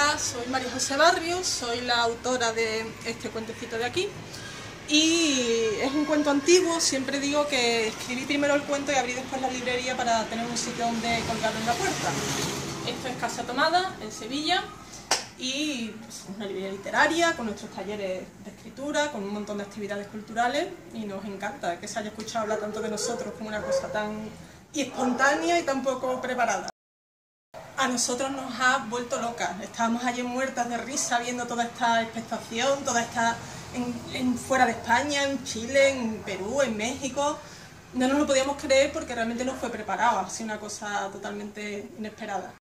Hola, soy María José Barrio, soy la autora de este cuentecito de aquí. Y es un cuento antiguo, siempre digo que escribí primero el cuento y abrí después la librería para tener un sitio donde colgarlo en la puerta. Esto es Casa Tomada, en Sevilla, y pues, una librería literaria, con nuestros talleres de escritura, con un montón de actividades culturales, y nos encanta que se haya escuchado hablar tanto de nosotros como una cosa tan espontánea y tan poco preparada. A nosotros nos ha vuelto locas, estábamos ayer muertas de risa viendo toda esta expectación, toda esta... fuera de España, en Chile, en Perú, en México. No nos lo podíamos creer porque realmente no fue preparado, ha sido una cosa totalmente inesperada.